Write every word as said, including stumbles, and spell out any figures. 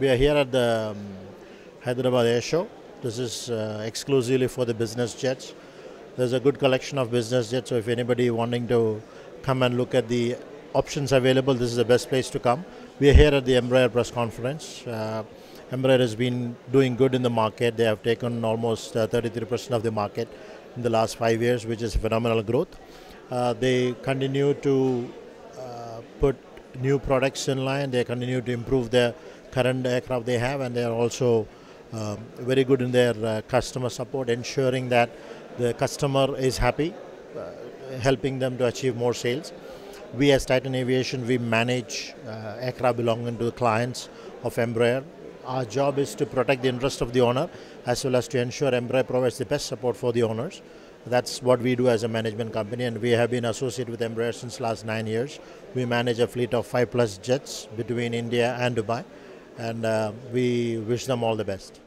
We are here at the um, Hyderabad Air Show. This is uh, exclusively for the business jets. There's a good collection of business jets, so if anybody wanting to come and look at the options available, this is the best place to come. We are here at the Embraer press conference. Uh, Embraer has been doing good in the market. They have taken almost thirty-three percent uh, of the market in the last five years, which is phenomenal growth. Uh, they continue to uh, put new products in line. They continue to improve their current aircraft they have, and they are also um, very good in their uh, customer support, ensuring that the customer is happy, uh, helping them to achieve more sales. We as Titian Aviation, we manage uh, aircraft belonging to the clients of Embraer. Our job is to protect the interest of the owner as well as to ensure Embraer provides the best support for the owners. That's what we do as a management company, and we have been associated with Embraer since last nine years. We manage a fleet of five plus jets between India and Dubai, and uh, we wish them all the best.